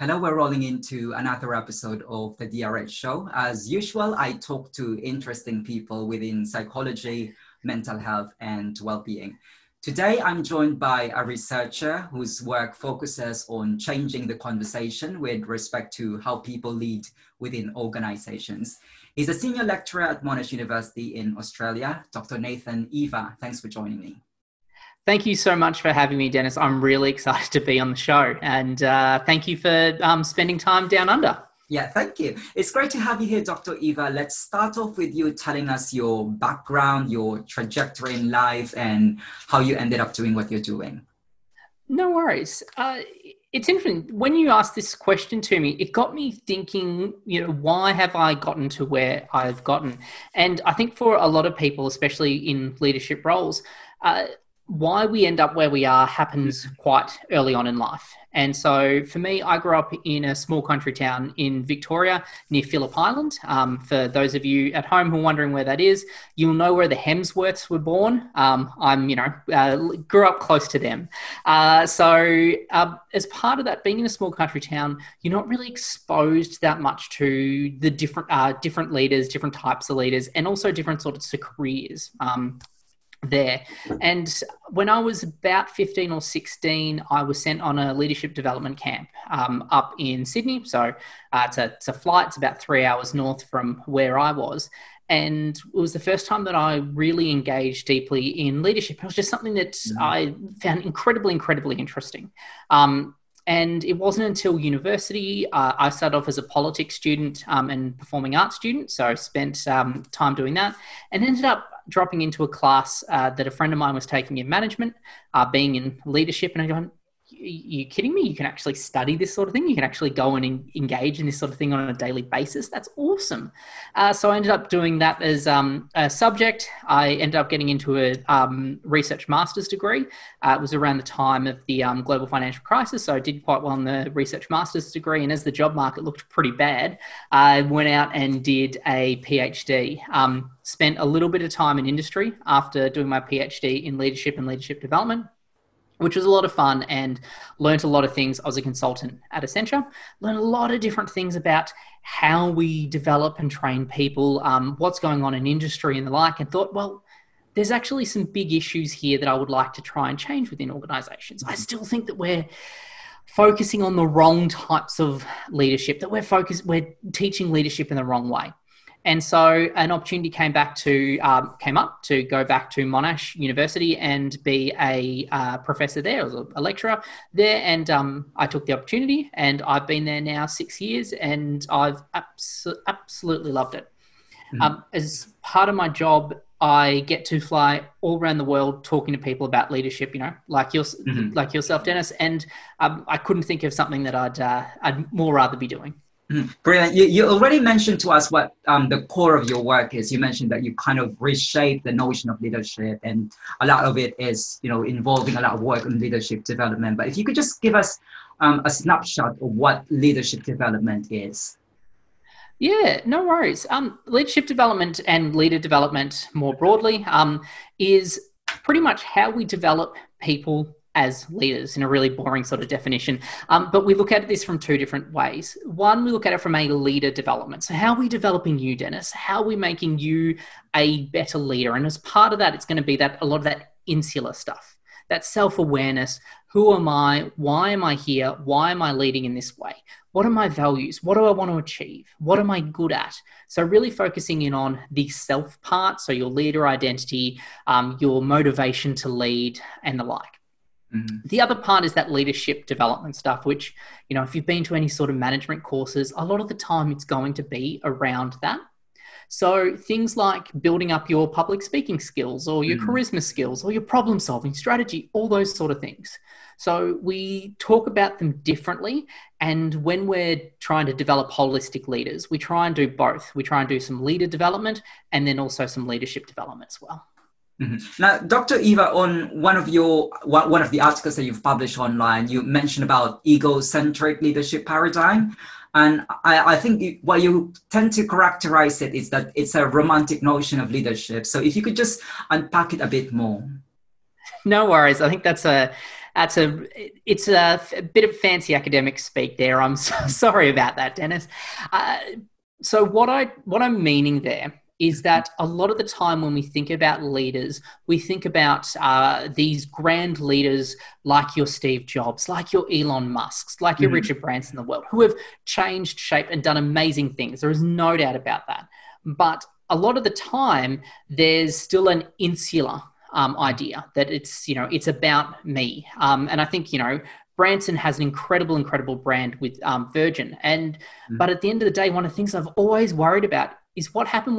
Hello, we're rolling into another episode of the DRH show. As usual, I talk to interesting people within psychology, mental health, and well-being. Today, I'm joined by a researcher whose work focuses on changing the conversation with respect to how people lead within organizations. He's a senior lecturer at Monash University in Australia, Dr. Nathan Eva. Thanks for joining me. Thank you so much for having me, Dennis. I'm really excited to be on the show, and thank you for spending time down under. Yeah, thank you. It's great to have you here, Dr. Eva. Let's start off with you telling us your background, your trajectory in life, and how you ended up doing what you're doing. No worries. It's interesting. When you asked this question to me, it got me thinking, you know, why have I gotten to where I've gotten? And I think for a lot of people, especially in leadership roles, why we end up where we are happens quite early on in life. And so for me, I grew up in a small country town in Victoria near Phillip Island. For those of you at home who are wondering where that is, you'll know where the Hemsworths were born. Grew up close to them. As part of that, being in a small country town, you're not really exposed that much to the different leaders, different types of leaders, and also different sorts of careers. There. And when I was about 15 or 16, I was sent on a leadership development camp up in Sydney. So it's a flight. It's about 3 hours north from where I was. And it was the first time that I really engaged deeply in leadership. It was just something that I found incredibly interesting. And it wasn't until university, I started off as a politics student and performing arts student. So I spent time doing that and ended up dropping into a class that a friend of mine was taking in management, being in leadership. And I'm going, you kidding me? You can actually study this sort of thing. You can actually go and engage in this sort of thing on a daily basis. That's awesome. So I ended up doing that as a subject. I ended up getting into a research master's degree. It was around the time of the global financial crisis. So I did quite well in the research master's degree. And as the job market looked pretty bad, I went out and did a PhD. Spent a little bit of time in industry after doing my PhD in leadership and leadership development, which was a lot of fun and learned a lot of things. I was a consultant at Accenture, learned a lot of different things about how we develop and train people, what's going on in industry and the like, and thought, well, there's actually some big issues here that I would like to try and change within organizations. I still think that we're focusing on the wrong types of leadership, that we're teaching leadership in the wrong way. And so an opportunity came up to go back to Monash University and be a professor there. I was a lecturer there, and I took the opportunity, and I've been there now 6 years, and I've absolutely loved it. Mm. As part of my job, I get to fly all around the world talking to people about leadership, you know, like yourself, Dennis, and I couldn't think of something that I'd more rather be doing. Brilliant. You already mentioned to us what the core of your work is. You mentioned that you kind of reshape the notion of leadership, and a lot of it is, you know, involving a lot of work on leadership development. But if you could just give us a snapshot of what leadership development is. Yeah, no worries. Leadership development and leader development more broadly is pretty much how we develop people as leaders, in a really boring sort of definition. But we look at this from two different ways. One, we look at it from a leader development. So how are we developing you, Dennis? How are we making you a better leader? And as part of that, it's going to be that a lot of that insular stuff, that self-awareness. Who am I? Why am I here? Why am I leading in this way? What are my values? What do I want to achieve? What am I good at? So really focusing in on the self part. So your leader identity, your motivation to lead and the like. Mm-hmm. The other part is that leadership development stuff, which, you know, if you've been to any sort of management courses, a lot of the time it's going to be around that. So things like building up your public speaking skills or your charisma skills or your problem solving strategy, all those sort of things. So we talk about them differently. And when we're trying to develop holistic leaders, we try and do both. We try and do some leader development and then also some leadership development as well. Mm-hmm. Now, Dr. Eva, on one of the articles that you've published online, you mentioned about egocentric leadership paradigm. And I think what you tend to characterize it is that it's a romantic notion of leadership. So if you could just unpack it a bit more. No worries. I think that's a It's a bit of fancy academic speak there. I'm so sorry about that, Dennis. So what I'm meaning there is that a lot of the time when we think about leaders, we think about these grand leaders like your Steve Jobs, like your Elon Musks, like your Richard Branson in the world, who have changed shape and done amazing things. There is no doubt about that. But a lot of the time, there's still an insular idea that it's about me. And I think, Branson has an incredible brand with Virgin. But at the end of the day, one of the things I've always worried about is what happens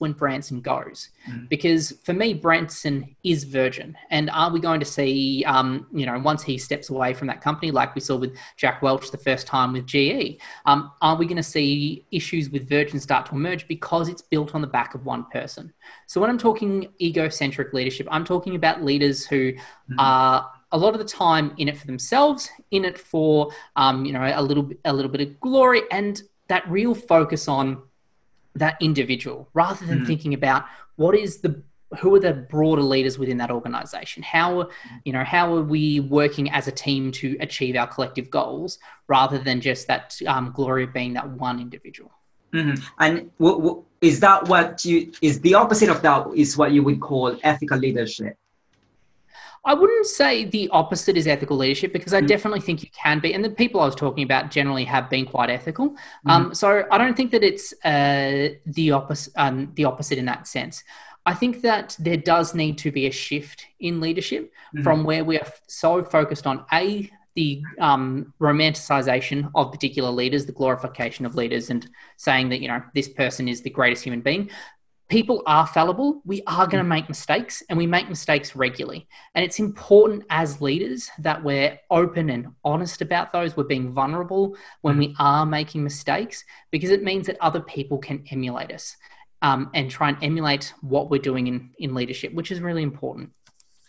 when Branson goes? Because for me, Branson is Virgin. And are we going to see, once he steps away from that company, like we saw with Jack Welch the first time with GE, are we going to see issues with Virgin start to emerge because it's built on the back of one person? So when I'm talking egocentric leadership, I'm talking about leaders who are a lot of the time in it for themselves, in it for, a little bit of glory, and that real focus on that individual rather than thinking about who are the broader leaders within that organization? How are we working as a team to achieve our collective goals rather than just that glory of being that one individual? Mm-hmm. And is the opposite of that is what you would call ethical leadership? I wouldn't say the opposite is ethical leadership, because I definitely think you can be. And the people I was talking about generally have been quite ethical. So I don't think that it's the opposite in that sense. I think that there does need to be a shift in leadership from where we are so focused on the romanticization of particular leaders, the glorification of leaders, and saying that, this person is the greatest human being. People are fallible. We are going to make mistakes, and we make mistakes regularly. And it's important as leaders that we're open and honest about those. We're being vulnerable when we are making mistakes, because it means that other people can emulate us and try and emulate what we're doing in leadership, which is really important.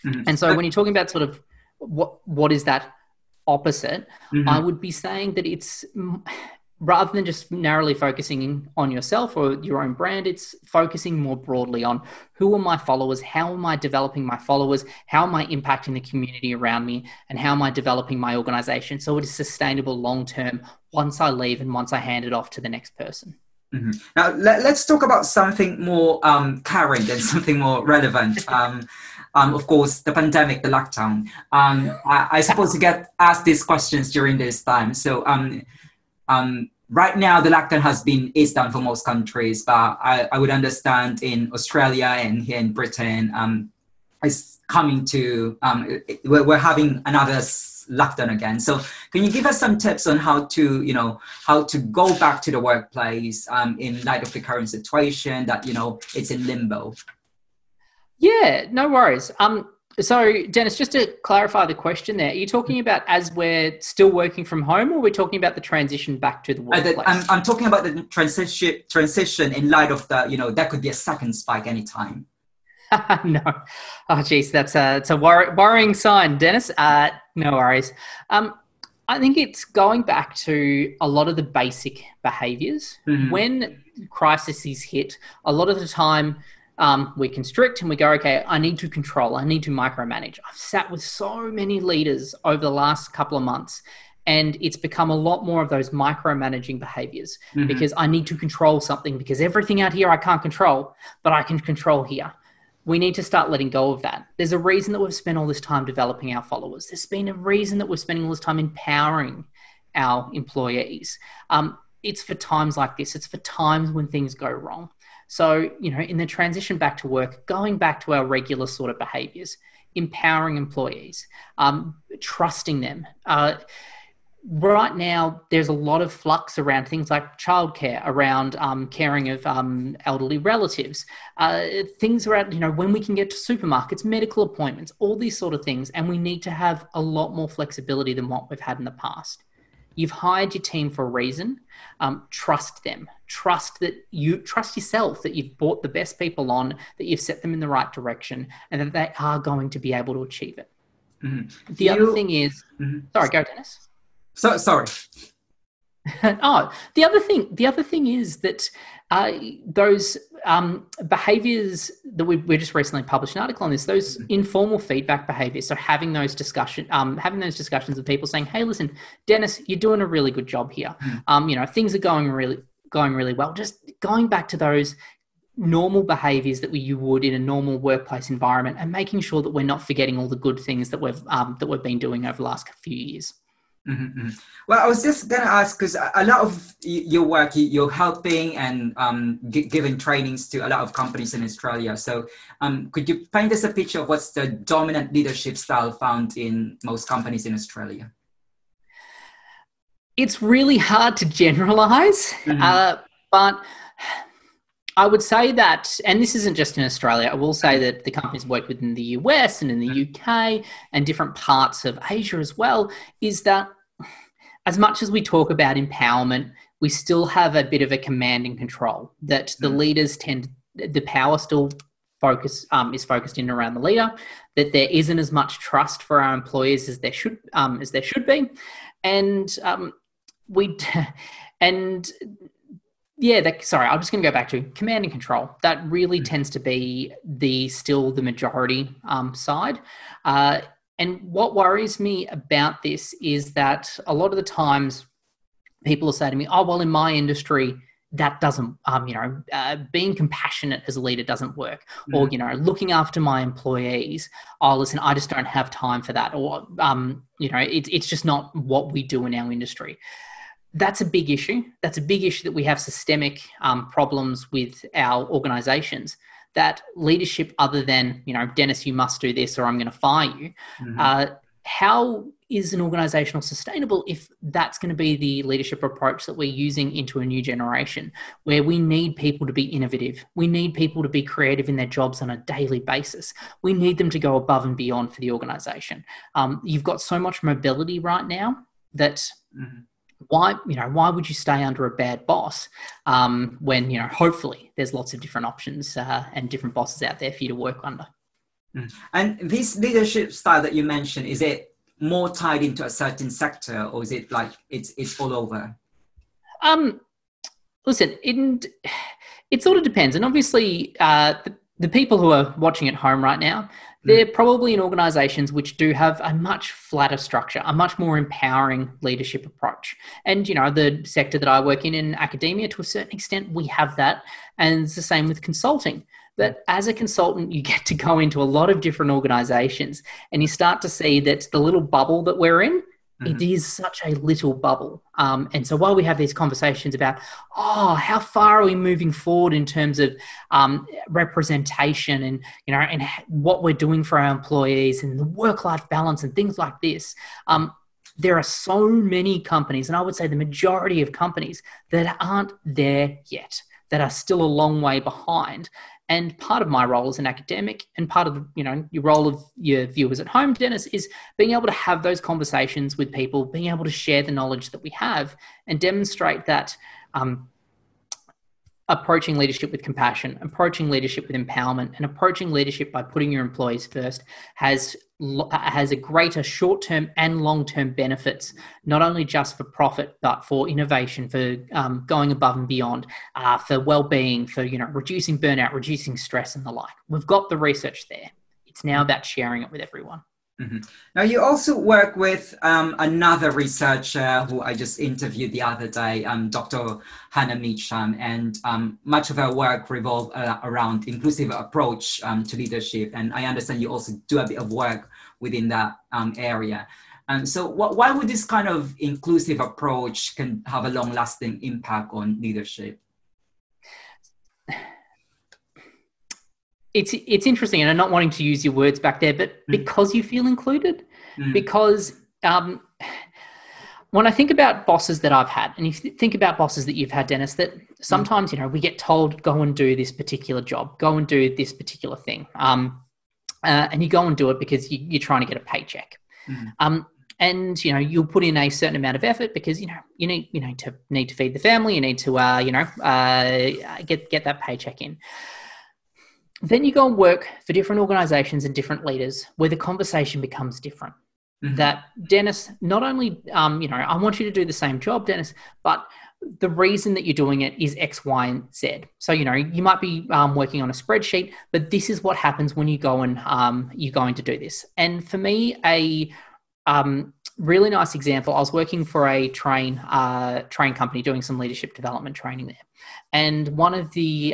Mm-hmm. And so when you're talking about sort of what is that opposite, I would be saying that it's... rather than just narrowly focusing on yourself or your own brand, it's focusing more broadly on who are my followers, how am I developing my followers, how am I impacting the community around me, and how am I developing my organization so it is sustainable long-term once I leave and once I hand it off to the next person. Mm-hmm. Now, let's talk about something more current and something more relevant. Of course, the pandemic, the lockdown. I suppose you get asked these questions during this time. So... right now, the lockdown has been eased down for most countries, but I would understand in Australia and here in Britain, it's coming to, we're having another lockdown again. So can you give us some tips on how to go back to the workplace in light of the current situation that, it's in limbo? Yeah, no worries. So, Dennis, just to clarify the question there, are you talking about as we're still working from home, or are we talking about the transition back to the workplace? I'm talking about the transition in light of the, that could be a second spike anytime. No. Oh, geez, that's a worrying sign, Dennis. No worries. I think it's going back to a lot of the basic behaviours. Mm-hmm. When crises hit, a lot of the time... we constrict and we go, okay, I need to control. I need to micromanage. I've sat with so many leaders over the last couple of months, and it's become a lot more of those micromanaging behaviors because I need to control something, because everything out here I can't control, but I can control here. We need to start letting go of that. There's a reason that we've spent all this time developing our followers. There's been a reason that we're spending all this time empowering our employees. It's for times like this. It's for times when things go wrong. So, in the transition back to work, going back to our regular sort of behaviours, empowering employees, trusting them. Right now, there's a lot of flux around things like childcare, around caring of elderly relatives, things around, when we can get to supermarkets, medical appointments, all these sort of things. And we need to have a lot more flexibility than what we've had in the past. You've hired your team for a reason. Trust them. Trust yourself that you've brought the best people on, that you've set them in the right direction, and that they are going to be able to achieve it. Mm-hmm. The other thing is, sorry, go Dennis. So sorry. The other thing is that those behaviours that we just recently published an article on this, those informal feedback behaviors. So having those discussions with people saying, hey, listen, Dennis, you're doing a really good job here. You know, things are going really well. Just going back to those normal behaviors that you would in a normal workplace environment, and making sure that we're not forgetting all the good things that we've been doing over the last few years. Mm-hmm. Well, I was just going to ask, because a lot of your work, you're helping and giving trainings to a lot of companies in Australia. So could you paint us a picture of what's the dominant leadership style found in most companies in Australia? It's really hard to generalize, mm-hmm. But I would say that, and this isn't just in Australia, I will say that the companies worked with in the US and in the UK and different parts of Asia as well, is that as much as we talk about empowerment, we still have a bit of a command and control, that the leaders tend, the power still is focused in around the leader, that there isn't as much trust for our employees as there should be. And I'm just going to go back to command and control. That really tends to be still the majority side. And what worries me about this is that a lot of the times people will say to me, oh, well, in my industry, that doesn't, being compassionate as a leader doesn't work. Mm-hmm. Or, looking after my employees, oh, listen, I just don't have time for that. Or, it's just not what we do in our industry. That's a big issue. That's a big issue, that we have systemic problems with our organisations. That leadership, other than, Dennis, you must do this or I'm going to fire you. Mm-hmm. How is an organisational sustainable if that's going to be the leadership approach that we're using into a new generation, where we need people to be innovative. We need people to be creative in their jobs on a daily basis. We need them to go above and beyond for the organisation. You've got so much mobility right now that... Mm-hmm. Why would you stay under a bad boss when, hopefully there's lots of different options and different bosses out there for you to work under? And this leadership style that you mentioned, is it more tied into a certain sector, or is it like it's all over? Listen, it sort of depends. And obviously the people who are watching at home right now, they're probably in organisations which do have a much flatter structure, a much more empowering leadership approach. And, the sector that I work in academia, to a certain extent, we have that. And it's the same with consulting. But as a consultant, you get to go into a lot of different organisations, and you start to see that the little bubble that we're in, mm-hmm. it is such a little bubble. And so while we have these conversations about, how far are we moving forward in terms of representation and, and what we're doing for our employees and the work-life balance and things like this, there are so many companies, and I would say the majority of companies, that aren't there yet, that are still a long way behind. And part of my role as an academic, and part of your role of your viewers at home, Dennis, is being able to have those conversations with people, being able to share the knowledge that we have and demonstrate that approaching leadership with compassion, approaching leadership with empowerment, and approaching leadership by putting your employees first has a greater short-term and long-term benefits, not only just for profit, but for innovation, for going above and beyond, for well-being, for reducing burnout, reducing stress and the like. We've got the research there. It's now about sharing it with everyone. Mm-hmm. Now, you also work with another researcher who I just interviewed the other day, Dr. Hannah Meacham, and much of her work revolves around inclusive approach to leadership. And I understand you also do a bit of work within that area. So why would this kind of inclusive approach can have a long-lasting impact on leadership? It's interesting, and I'm not wanting to use your words back there, but because you feel included, because when I think about bosses that I've had, and if you think about bosses that you've had, Dennis, that sometimes, we get told, go and do this particular job, go and do this particular thing. And you go and do it because you're trying to get a paycheck. And, you'll put in a certain amount of effort because, you need to feed the family, you need to, get that paycheck in. Then you go and work for different organisations and different leaders where the conversation becomes different. Mm-hmm. That, Dennis, not only, I want you to do the same job, Dennis, but the reason that you're doing it is X, Y, and Z. So, you know, you might be working on a spreadsheet, but this is what happens when you go and you're going to do this. And for me, a really nice example, I was working for a train company doing some leadership development training there. And one of the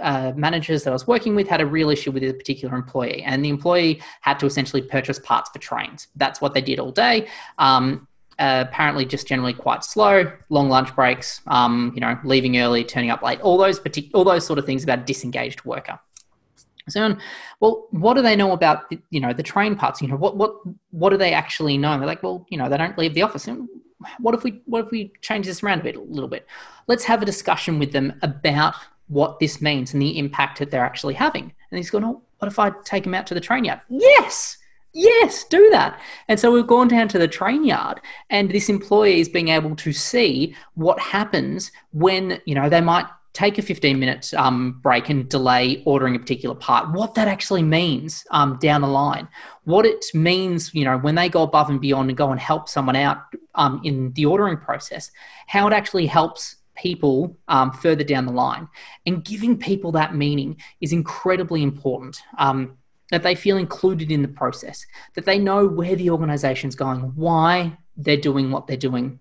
managers that I was working with had a real issue with a particular employee, and the employee had to essentially purchase parts for trains. That's what they did all day. Apparently just generally quite slow, long lunch breaks, you know, leaving early, turning up late, all those sort of things about a disengaged worker. So, well, what do they know about, you know, the train parts? You know, what do they actually know? And they're like, well, you know, they don't leave the office. And what if we change this around a little bit? Let's have a discussion with them about what this means and the impact that they're actually having. And he's going, oh, what if I take them out to the train yard? Yes, do that. And so we've gone down to the train yard, and this employee is being able to see what happens when, you know, they might take a 15-minute break and delay ordering a particular part, what that actually means down the line, what it means, you know, when they go above and beyond and go and help someone out in the ordering process, how it actually helps people further down the line. And giving people that meaning is incredibly important, that they feel included in the process, that they know where the organization's going, why they're doing what they're doing,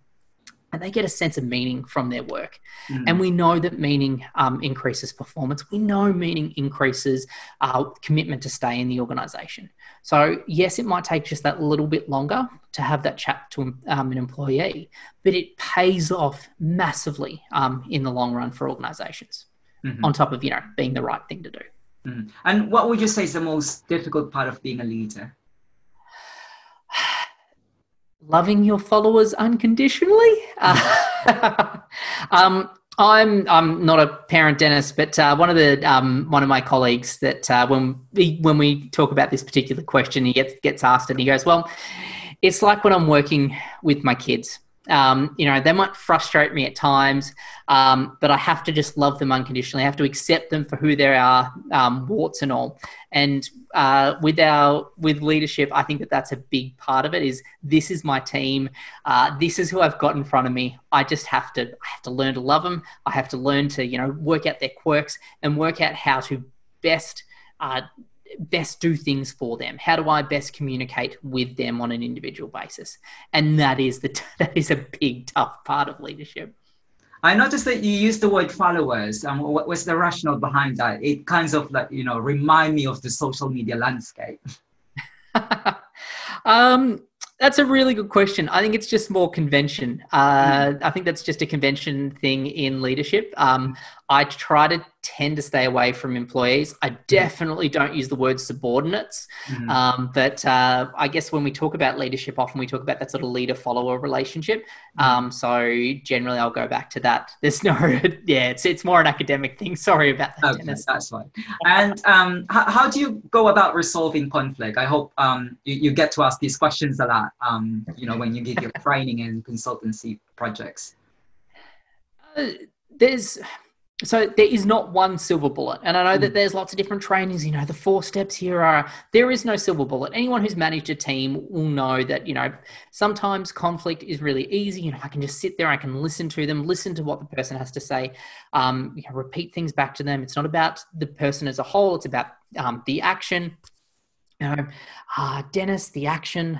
and they get a sense of meaning from their work. Mm. And we know that meaning increases performance. We know meaning increases commitment to stay in the organization. So yes, it might take just that little bit longer to have that chat to an employee, but it pays off massively in the long run for organizations, mm-hmm. on top of, you know, being the right thing to do. Mm. And what would you say is the most difficult part of being a leader? Loving your followers unconditionally. I'm not a parent, Dennis, but one of my colleagues that when we talk about this particular question, he gets asked, and he goes, "Well, it's like when I'm working with my kids. You know, they might frustrate me at times, but I have to just love them unconditionally. I have to accept them for who they are, warts and all." And with leadership, I think that that's a big part of it. Is this is my team, this is who I've got in front of me. I have to learn to love them. I have to learn to, you know, work out their quirks and work out how to best do things for them. How do I best communicate with them on an individual basis? And that is a big, tough part of leadership. I noticed that you used the word followers. What was the rationale behind that? It kind of, like, you know, remind me of the social media landscape. That's a really good question. I think it's just more convention. I think that's just a convention thing in leadership. I tend to stay away from employees. I definitely don't use the word subordinates. Mm-hmm. But I guess when we talk about leadership, often we talk about that sort of leader-follower relationship. So generally, I'll go back to that. There's no, yeah, it's more an academic thing. Sorry about that, okay, Dennis. That's fine. And how do you go about resolving conflict? I hope you get to ask these questions a lot, you know, when you give your training and consultancy projects. So there is not one silver bullet. And I know that there's lots of different trainings, you know, the 4 steps here are, there is no silver bullet. Anyone who's managed a team will know that, you know, sometimes conflict is really easy. You know, I can just sit there, I can listen to them, listen to what the person has to say, you know, repeat things back to them. It's not about the person as a whole. It's about the action. You know, Dennis, the action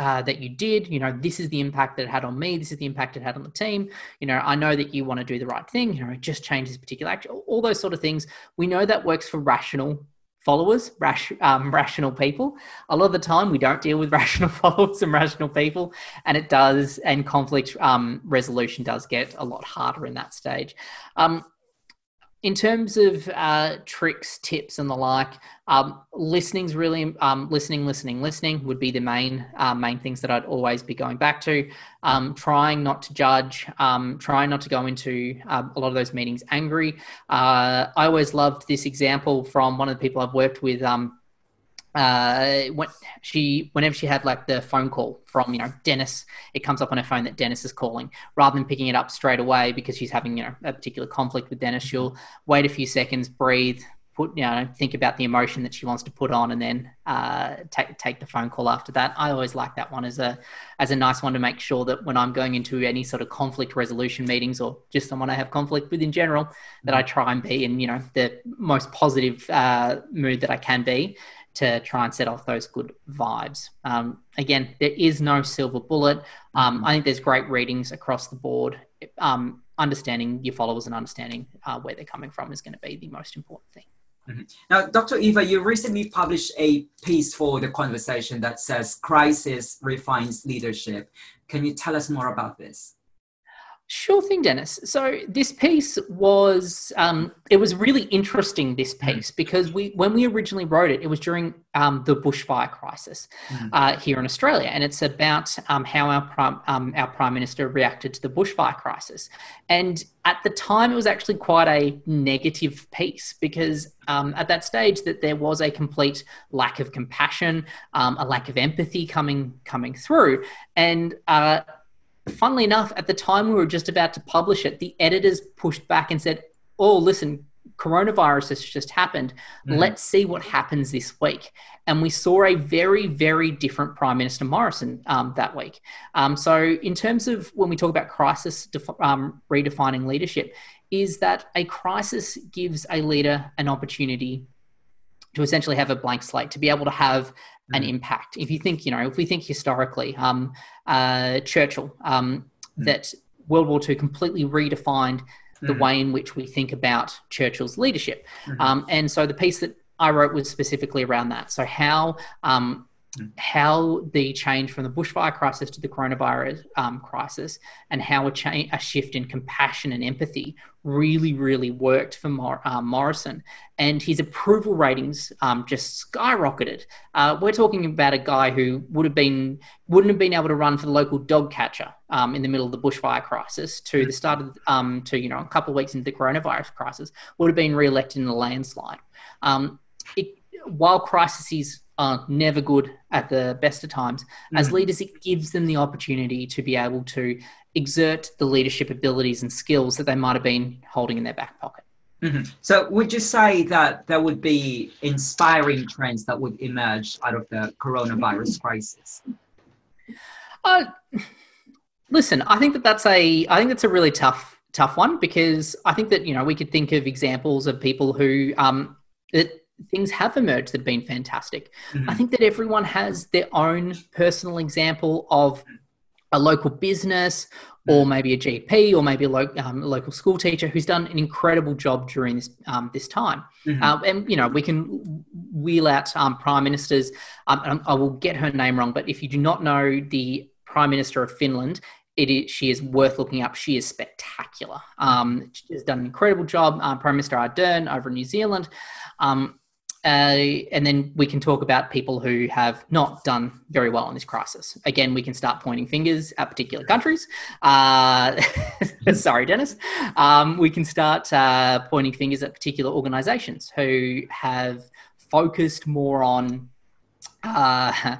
that you did, you know, this is the impact that it had on me. This is the impact it had on the team. You know, I know that you want to do the right thing. You know, just change this particular action, all those sort of things. We know that works for rational followers, rational people. A lot of the time we don't deal with rational followers and rational people, and it does. And conflict resolution does get a lot harder in that stage. In terms of tricks, tips, and the like, listening's really listening would be the main things that I'd always be going back to. Trying not to judge, trying not to go into a lot of those meetings angry. I always loved this example from one of the people I've worked with. Whenever she had like the phone call from, you know, Dennis, it comes up on her phone that Dennis is calling, rather than picking it up straight away because she's having, you know, a particular conflict with Dennis, she'll wait a few seconds, breathe, put, you know, think about the emotion that she wants to put on, and then take the phone call after that. I always like that one as a nice one to make sure that when I'm going into any sort of conflict resolution meetings, or just someone I have conflict with in general, that I try and be in, you know, the most positive mood that I can be, to try and set off those good vibes. Again, there is no silver bullet. I think there's great readings across the board. Understanding your followers and understanding where they're coming from is going to be the most important thing. Mm-hmm. Now, Dr. Eva, you recently published a piece for The Conversation that says crisis refines leadership. Can you tell us more about this? Sure thing, Dennis. So this piece was, it was really interesting, this piece, because when we originally wrote it, it was during the bushfire crisis here in Australia. And it's about how our Prime Minister reacted to the bushfire crisis. And at the time, it was actually quite a negative piece, because at that stage that there was a complete lack of compassion, a lack of empathy coming through. And funnily enough, at the time we were just about to publish it, the editors pushed back and said, "Oh, listen, coronavirus has just happened. Mm-hmm. Let's see what happens this week." And we saw a very, very different Prime Minister Morrison that week. So in terms of when we talk about crisis redefining leadership, is that a crisis gives a leader an opportunity to essentially have a blank slate, to be able to have an impact. If you think, you know, if we think historically, Churchill, that World War II completely redefined the way in which we think about Churchill's leadership. And so the piece that I wrote was specifically around that. So how the change from the bushfire crisis to the coronavirus crisis, and how a shift in compassion and empathy really, really worked for Morrison. And his approval ratings just skyrocketed. We're talking about a guy who wouldn't have been able to run for the local dog catcher in the middle of the bushfire crisis, to the start of, you know, a couple of weeks into the coronavirus crisis, would have been re-elected in a landslide. While crises are never good at the best of times, as leaders, it gives them the opportunity to be able to exert the leadership abilities and skills that they might have been holding in their back pocket. So would you say that there would be inspiring trends that would emerge out of the coronavirus crisis? Listen, I think that that's a really tough one, because I think that, you know, we could think of examples of people who things have emerged that have been fantastic. I think that everyone has their own personal example of a local business, or maybe a GP, or maybe a local school teacher who's done an incredible job during this time. And, you know, we can wheel out prime ministers. I will get her name wrong, but if you do not know the Prime Minister of Finland, she is worth looking up. She is spectacular. She has done an incredible job. Prime Minister Ardern over in New Zealand. And then we can talk about people who have not done very well in this crisis. Again, we can start pointing fingers at particular countries. Sorry, Dennis. We can start pointing fingers at particular organisations who have focused more on the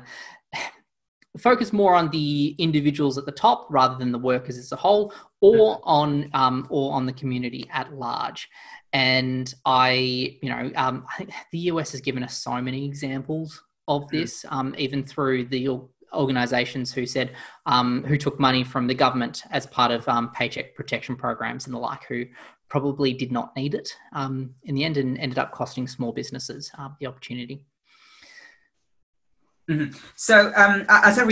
individuals at the top rather than the workers as a whole, or on the community at large. And I think the US has given us so many examples of this, even through the organizations who said, who took money from the government as part of paycheck protection programs and the like, who probably did not need it in the end, and ended up costing small businesses the opportunity. So as a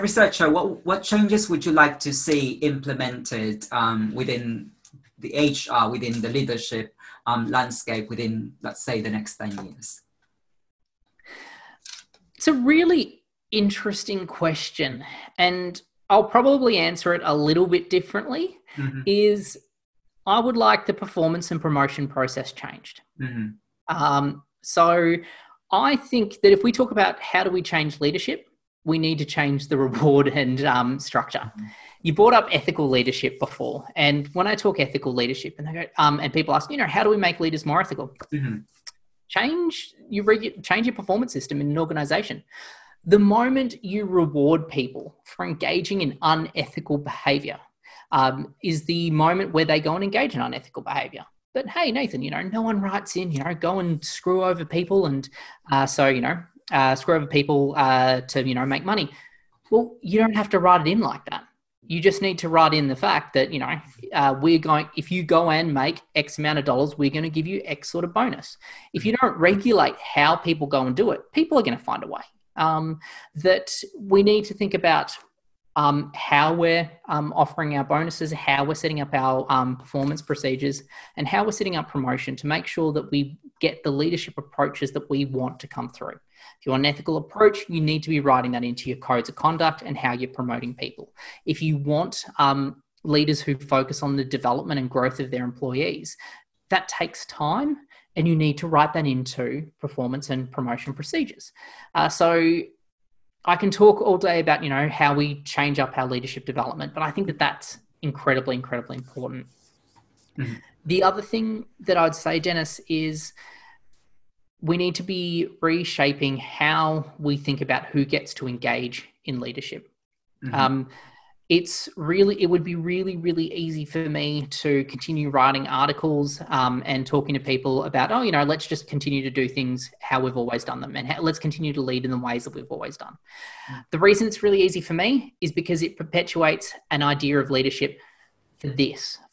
researcher, what changes would you like to see implemented within the HR, within the leadership landscape, within, let's say, the next 10 years? It's a really interesting question, and I'll probably answer it a little bit differently, is I would like the performance and promotion process changed. So I think that if we talk about how do we change leadership, we need to change the reward and structure. You brought up ethical leadership before. And when I talk ethical leadership, and they go, and people ask, you know, how do we make leaders more ethical? Change your performance system in an organization. The moment you reward people for engaging in unethical behavior is the moment where they go and engage in unethical behavior. But hey, Nathan, no one writes in, go and screw over people and screw over people to, make money. Well, you don't have to write it in like that. You just need to write in the fact that, if you go and make X amount of dollars, we're going to give you X sort of bonus. If you don't regulate how people go and do it, people are going to find a way. That we need to think about how we're offering our bonuses, how we're setting up our performance procedures, and how we're setting up promotion to make sure that we get the leadership approaches that we want to come through. If you want an ethical approach, you need to be writing that into your codes of conduct and how you're promoting people. If you want leaders who focus on the development and growth of their employees, that takes time, and you need to write that into performance and promotion procedures. So I can talk all day about, how we change up our leadership development, but I think that that's incredibly, incredibly important. Mm-hmm. The other thing that I'd say, Dennis, is we need to be reshaping how we think about who gets to engage in leadership. Mm-hmm. It would be really, really easy for me to continue writing articles and talking to people about, let's just continue to do things how we've always done them, and let's continue to lead in the ways that we've always done. Mm-hmm. The reason it's really easy for me is because it perpetuates an idea of leadership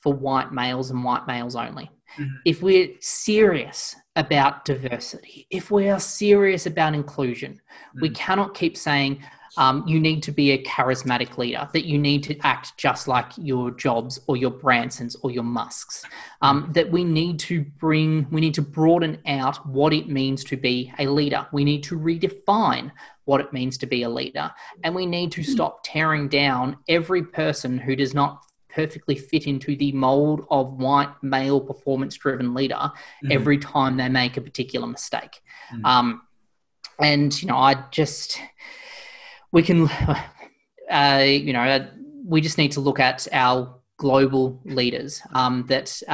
for white males and white males only. Mm-hmm. If we're serious about diversity, if we are serious about inclusion, mm-hmm. we cannot keep saying, you need to be a charismatic leader, that you need to act just like your Jobs or your Bransons or your Musks, that we need to broaden out what it means to be a leader. We need to redefine what it means to be a leader. And we need to stop tearing down every person who does not perfectly fit into the mold of white male performance-driven leader mm-hmm. every time they make a particular mistake. Mm-hmm. We just need to look at our global leaders, the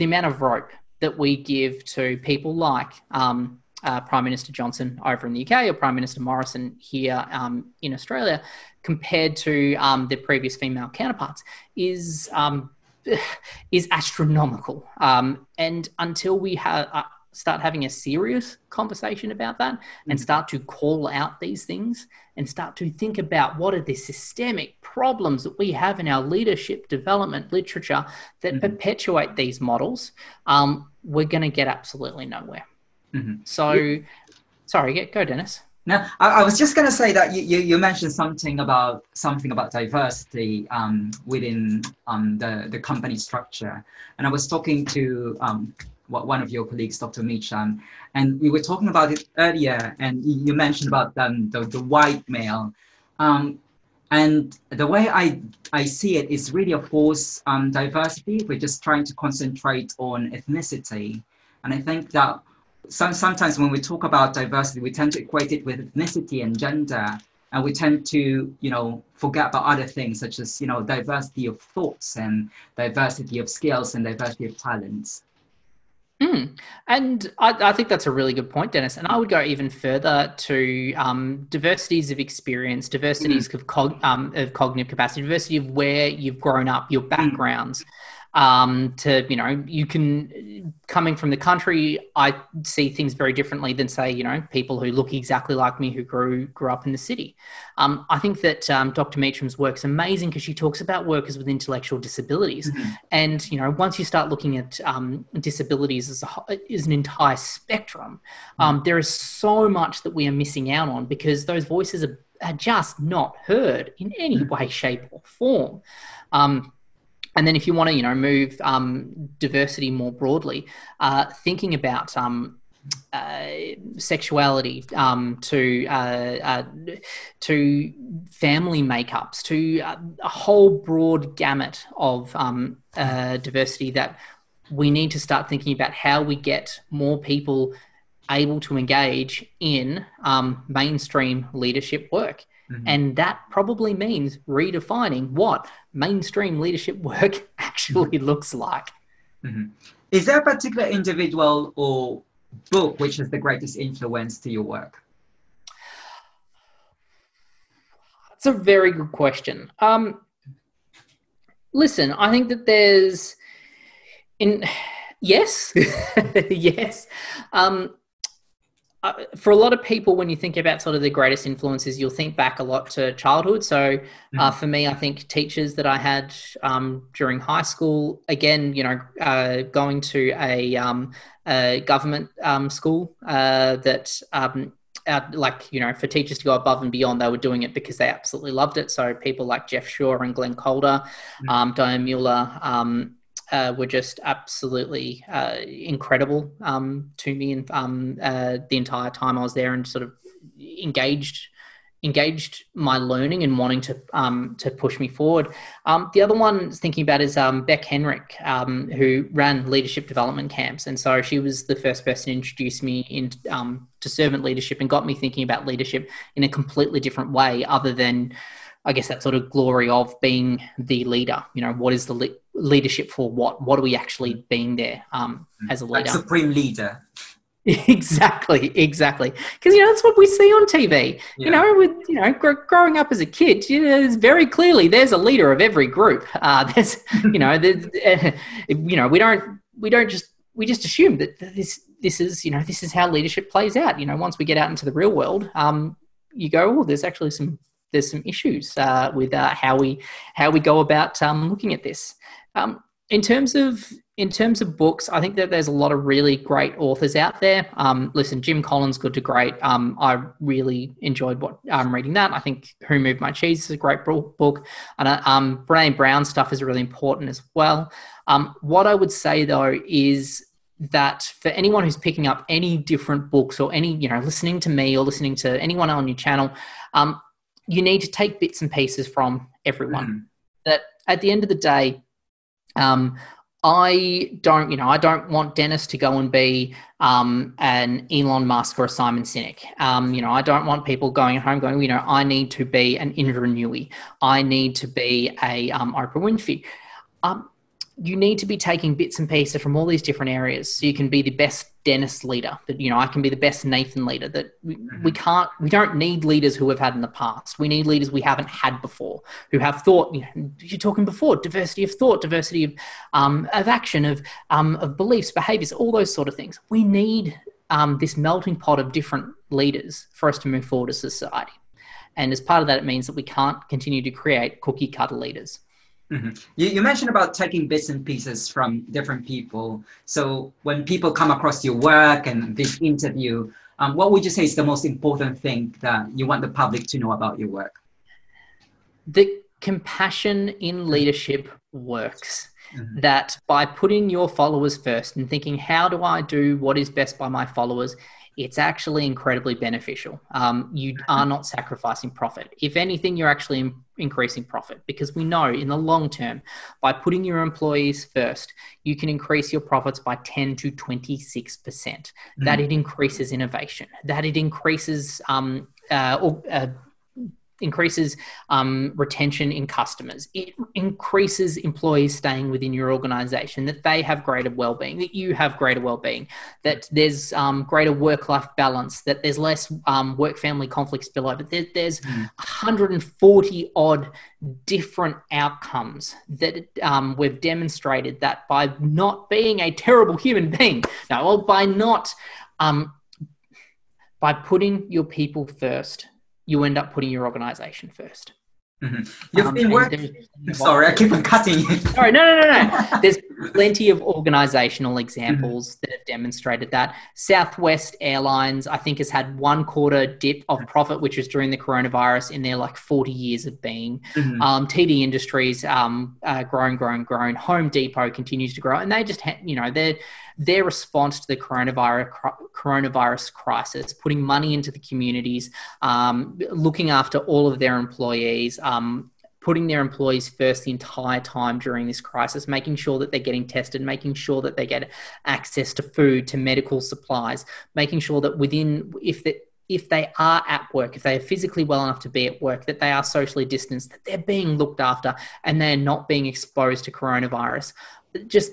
amount of rope that we give to people like Prime Minister Johnson over in the UK or Prime Minister Morrison here in Australia compared to their previous female counterparts is astronomical. And until we have... start having a serious conversation about that and start to call out these things and start to think about what are the systemic problems that we have in our leadership development literature that mm-hmm. perpetuate these models, we're going to get absolutely nowhere. Mm-hmm. So, sorry, go Dennis. No, I was just going to say that you mentioned something about diversity within the company structure. And I was talking to one of your colleagues, Dr. Meacham, and we were talking about it earlier, and you mentioned about the white male. And the way I see it is really a forced diversity. We're just trying to concentrate on ethnicity. And I think that sometimes when we talk about diversity, we tend to equate it with ethnicity and gender, and we tend to, forget about other things such as, diversity of thoughts and diversity of skills and diversity of talents. Mm. And I think that's a really good point, Dennis. And I would go even further to diversities of experience, diversities of cognitive capacity, diversity of where you've grown up, your backgrounds. Coming from the country, I see things very differently than, say, people who look exactly like me who grew up in the city. I think that Dr. Meacham's work's amazing because she talks about workers with intellectual disabilities. Mm-hmm. And, once you start looking at disabilities as an entire spectrum, there is so much that we are missing out on because those voices are just not heard in any mm-hmm. way, shape or form. And then if you want to, move diversity more broadly, thinking about sexuality to family makeups, to a whole broad gamut of diversity that we need to start thinking about how we get more people able to engage in mainstream leadership work. Mm-hmm. And that probably means redefining what mainstream leadership work actually looks like. Mm-hmm. Is there a particular individual or book which has the greatest influence to your work? It's a very good question. Listen, I think that there's yes, yes. For a lot of people, when you think about sort of the greatest influences, you'll think back a lot to childhood. So for me, I think teachers that I had during high school, again, you know, going to a government school that like, you know, for teachers to go above and beyond, they were doing it because they absolutely loved it. So people like Jeff Shaw and Glenn Calder, Diane Mueller, were just absolutely incredible to me, and the entire time I was there, and sort of engaged my learning and wanting to push me forward. The other one thinking about is Beck Henrich, who ran leadership development camps, and so she was the first person to introduce me to servant leadership and got me thinking about leadership in a completely different way, other than, I guess, that sort of glory of being the leader. You know, what is the leadership for? What are we actually being there as a leader? Like supreme leader. Exactly. Because, you know, that's what we see on TV. Yeah. You know, with, you know, growing up as a kid, you know, it's very clearly there's a leader of every group. There's, you know, you know, we just assume that this is, you know, this is how leadership plays out. You know, once we get out into the real world, you go, oh, there's actually some issues with how we go about looking at this. In terms of books, I think that there's a lot of really great authors out there. Listen, Jim Collins, good to great. I really enjoyed what I'm reading that. I think Who Moved My Cheese is a great book. And Brené Brown stuff is really important as well. What I would say, though, is that for anyone who's picking up any different books or any, you know, listening to me or listening to anyone on your channel, you need to take bits and pieces from everyone. That at the end of the day, I don't want Dennis to go and be an Elon Musk or a Simon Sinek. You know, I don't want people going at home going, you know, I need to be an Indra Nui. I need to be a Oprah Winfrey. You need to be taking bits and pieces from all these different areas so you can be the best Dennis leader, that, you know, I can be the best Nathan leader, that we don't need leaders who we've had in the past. We need leaders we haven't had before, who have thought, you know, you're talking before, diversity of thought, diversity of action, of beliefs, behaviors, all those sort of things. We need this melting pot of different leaders for us to move forward as society. And as part of that, it means that we can't continue to create cookie cutter leaders. You mentioned about taking bits and pieces from different people. So when people come across your work and this interview, what would you say is the most important thing that you want the public to know about your work? The compassion in leadership works. That by putting your followers first and thinking, how do I do what is best by my followers? It's actually incredibly beneficial. You are not sacrificing profit. If anything, you're actually increasing profit, because we know in the long term, by putting your employees first, you can increase your profits by 10 to 26%. That it increases innovation, that it increases retention in customers. It increases employees staying within your organization, that they have greater well-being, that you have greater well-being, that there's greater work-life balance, that there's less work-family conflict spillover. There's 140 odd different outcomes that we've demonstrated that by not being a terrible human being, by putting your people first, you end up putting your organization first. You've been working. Sorry, I keep on cutting you. Sorry, no. There's plenty of organizational examples that have demonstrated that. Southwest Airlines, I think, has had one quarter dip of profit, which was during the coronavirus, in their like 40 years of being. TD Industries, grown. Home Depot continues to grow, and they just, you know, their response to the coronavirus crisis, putting money into the communities, looking after all of their employees, putting their employees first the entire time during this crisis, making sure that they're getting tested, making sure that they get access to food, to medical supplies, making sure that if they are at work, if they are physically well enough to be at work, that they are socially distanced, that they're being looked after and they're not being exposed to coronavirus. Just...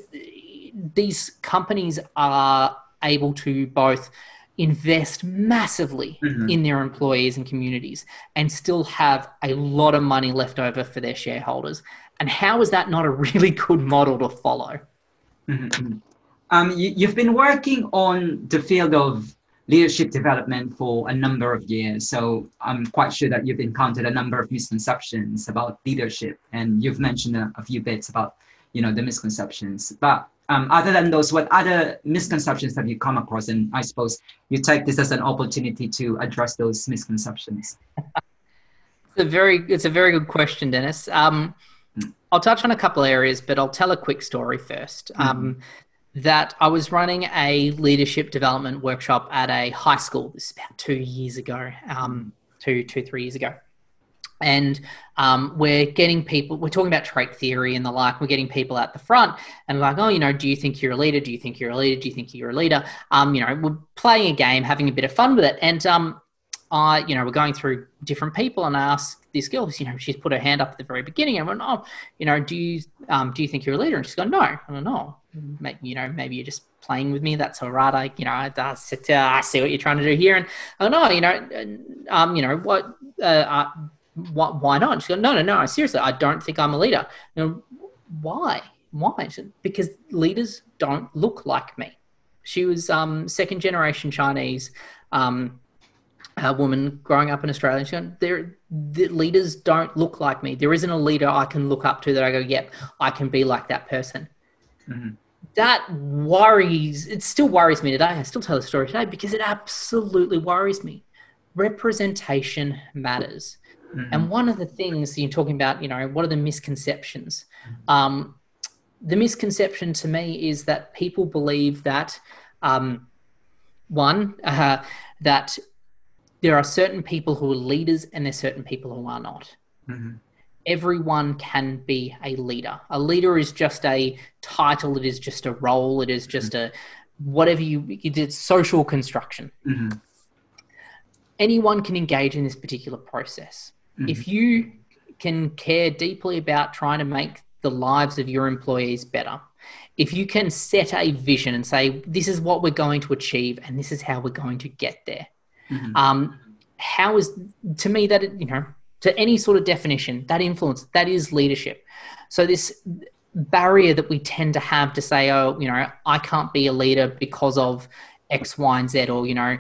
these companies are able to both invest massively in their employees and communities and still have a lot of money left over for their shareholders. And how is that not a really good model to follow? Mm-hmm. You've been working on the field of leadership development for a number of years. So I'm quite sure that you've encountered a number of misconceptions about leadership. And you've mentioned a few bits about, you know, the misconceptions. But other than those, what other misconceptions have you come across? And I suppose you take this as an opportunity to address those misconceptions. It's a very good question, Dennis. I'll touch on a couple of areas, but I'll tell a quick story first. That I was running a leadership development workshop at a high school. This is about 2 years ago, 3 years ago. And we're talking about trait theory and the like. We're getting people at the front and like, oh, you know, do you think you're a leader? Do you think you're a leader? Do you think you're a leader? You know, we're playing a game, having a bit of fun with it. And we're going through different people, and I asked this girl, you know, she's put her hand up at the very beginning, and I went, oh, you know, do you think you're a leader? And she's gone, no. I went, oh, maybe you're just playing with me. That's all right. I see what you're trying to do here. And I went, oh, what, why not? And she goes, no, seriously, I don't think I'm a leader. And why? She said, because leaders don't look like me. She was second generation Chinese, a woman growing up in Australia. She went, the leaders don't look like me. There isn't a leader I can look up to that I go, yep, I can be like that person. Mm-hmm. It still worries me today. I still tell the story today because it absolutely worries me. Representation matters. Mm-hmm. And one of the things you're talking about, you know, what are the misconceptions? Mm-hmm. The misconception to me is that people believe that, that there are certain people who are leaders and there's certain people who are not. Mm-hmm. Everyone can be a leader. A leader is just a title. It is just a role. It is just it's social construction. Mm-hmm. Anyone can engage in this particular process. Mm-hmm. If you can care deeply about trying to make the lives of your employees better, if you can set a vision and say, this is what we're going to achieve and this is how we're going to get there. Mm-hmm. To me that, you know, to any sort of definition, that influence, that is leadership. So this barrier that we tend to have to say, oh, you know, I can't be a leader because of X, Y, and Z, or, you know,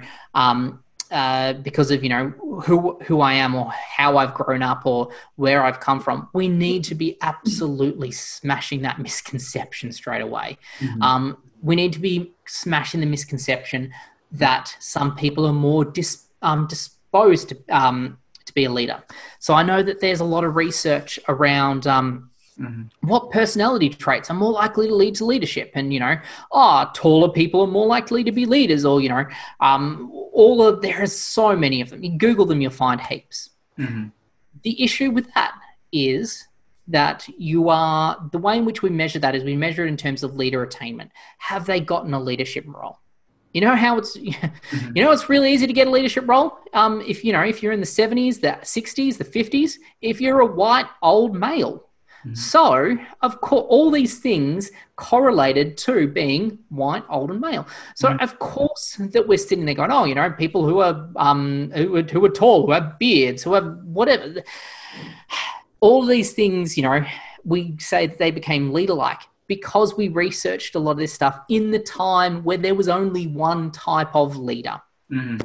because of, you know, who I am or how I've grown up or where I've come from. We need to be absolutely smashing that misconception straight away. Mm-hmm. We need to be smashing the misconception that some people are more disposed to be a leader. So I know that there's a lot of research around what personality traits are more likely to lead to leadership. And, you know, taller people are more likely to be leaders, or, you know, there are so many of them. You Google them, you'll find heaps. Mm-hmm. The issue with that is that the way in which we measure that is we measure it in terms of leader attainment. Have they gotten a leadership role? You know how it's really easy to get a leadership role. If you're in the 70s, the 60s, the 50s, if you're a white old male. Mm-hmm. So of course, all these things correlated to being white, old, and male. So mm-hmm. of course that we're sitting there going, oh, you know, people who are tall, who have beards, who have whatever, all these things, you know, we say that they became leader-like. Because we researched a lot of this stuff in the time where there was only one type of leader. Mm.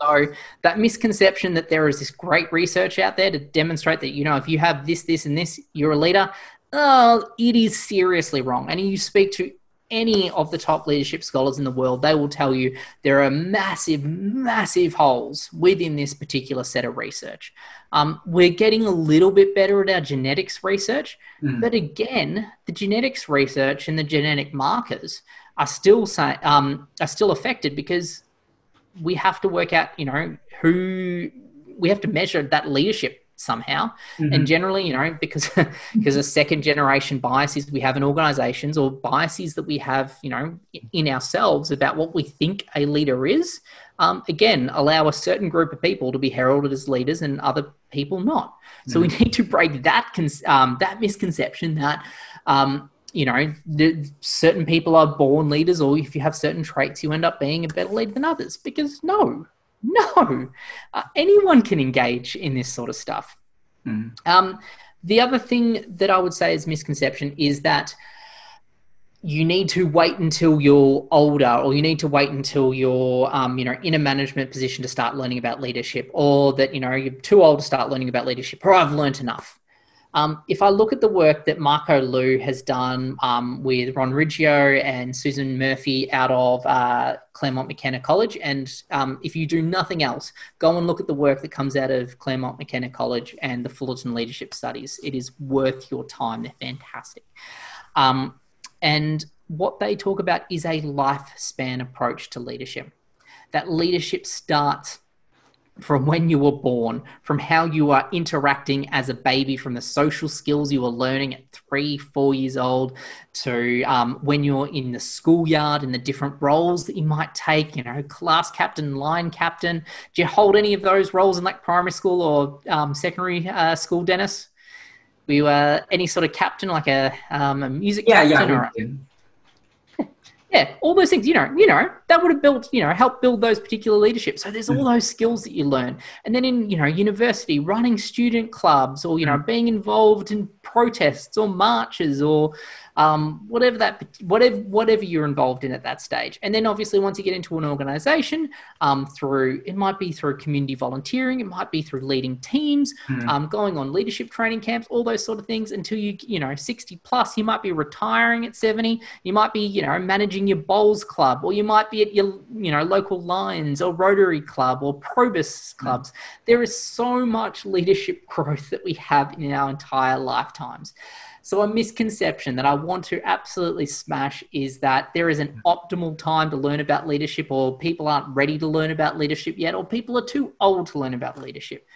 So that misconception that there is this great research out there to demonstrate that, you know, if you have this, this, and this, you're a leader, it is seriously wrong. And you speak to any of the top leadership scholars in the world, they will tell you there are massive, massive holes within this particular set of research. We're getting a little bit better at our genetics research, but again, the genetics research and the genetic markers are still affected because we have to work out, you know, we have to measure that leadership somehow. Mm-hmm. And generally, you know, because of second generation biases we have in organizations, or biases that we have, you know, in ourselves about what we think a leader is, again, allow a certain group of people to be heralded as leaders and other people not. So mm-hmm. we need to break that misconception that, you know, certain people are born leaders, or if you have certain traits, you end up being a better leader than others, because anyone can engage in this sort of stuff. Mm. The other thing that I would say is misconception is that you need to wait until you're older, or you need to wait until you're, in a management position to start learning about leadership, or that, you're too old to start learning about leadership, or I've learnt enough. If I look at the work that Marco Liu has done with Ron Riggio and Susan Murphy out of Claremont McKenna College, and if you do nothing else, go and look at the work that comes out of Claremont McKenna College and the Fullerton Leadership Studies. It is worth your time. They're fantastic. And what they talk about is a lifespan approach to leadership. That leadership starts from when you were born, from how you are interacting as a baby, from the social skills you are learning at 3-4 years old, to when you're in the schoolyard and the different roles that you might take, class captain, line captain. Do you hold any of those roles in like primary school or secondary school, Dennis? Were you any sort of captain, like a music captain? Yeah. Yeah, all those things, that would have built, helped build those particular leaderships. So there's all those skills that you learn. And then in, university, running student clubs, or, being involved in protests or marches, or whatever you're involved in at that stage. And then obviously once you get into an organization, it might be through community volunteering, it might be through leading teams, going on leadership training camps, all those sort of things until you, 60 plus, you might be retiring at 70, you might be, managing your bowls club, or you might be at your, local Lions or Rotary Club or Probus clubs. There is so much leadership growth that we have in our entire lifetimes. So a misconception that I want to absolutely smash is that there is an optimal time to learn about leadership, or people aren't ready to learn about leadership yet, or people are too old to learn about leadership.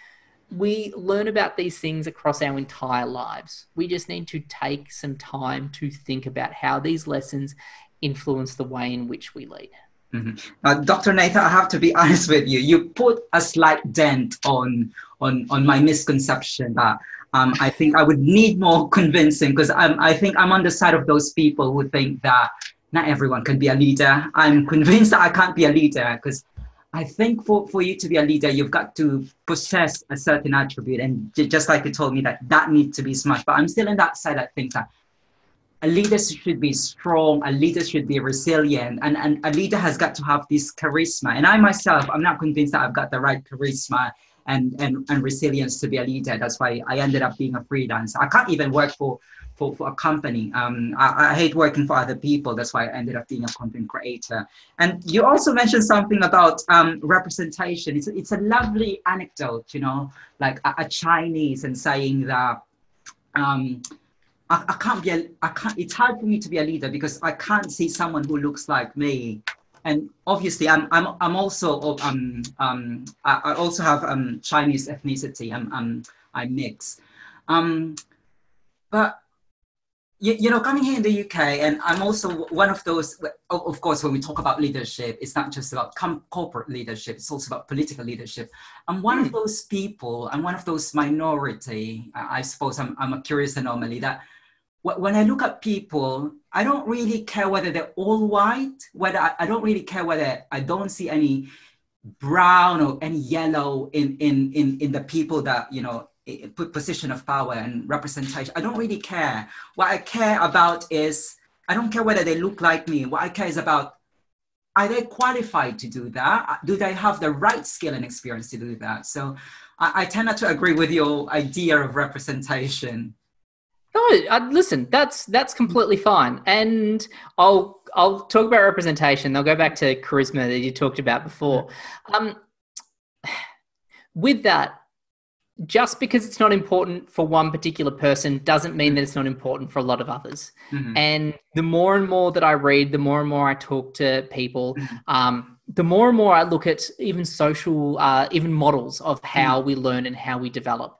We learn about these things across our entire lives. We just need to take some time to think about how these lessons influence the way in which we lead. Dr. Nathan, I have to be honest with you. You put a slight dent on my misconception that I think I would need more convincing, because I think I'm on the side of those people who think that not everyone can be a leader. I'm convinced that I can't be a leader, because I think for you to be a leader, you've got to possess a certain attribute. And just like you told me, that needs to be smashed. But I'm still on that side that thinks that a leader should be strong, a leader should be resilient, and a leader has got to have this charisma. And I myself, I'm not convinced that I've got the right charisma and resilience to be a leader. That's why I ended up being a freelancer. I can't even work for a company. I hate working for other people. That's why I ended up being a content creator. And you also mentioned something about representation. It's a lovely anecdote, like a Chinese, and saying that I can't be it's hard for me to be a leader because I can't see someone who looks like me. And obviously, I'm also I also have Chinese ethnicity. I'm mixed, but coming here in the UK, and I'm also one of those. Of course, when we talk about leadership, it's not just about corporate leadership; it's also about political leadership. I'm one of those people. I'm one of those minority. I suppose I'm a curious anomaly that. When I look at people, I don't really care whether they're all white, whether I don't really care whether I don't see any brown or any yellow in the people that, put position of power and representation. I don't really care. What I care about is, I don't care whether they look like me. What I care is about, are they qualified to do that? Do they have the right skill and experience to do that? So I tend not to agree with your idea of representation. No, listen, that's completely fine. And I'll talk about representation. I'll go back to charisma that you talked about before. With that, just because it's not important for one particular person doesn't mean that it's not important for a lot of others. And the more and more that I read, the more and more I talk to people, the more and more I look at even social, even models of how we learn and how we develop,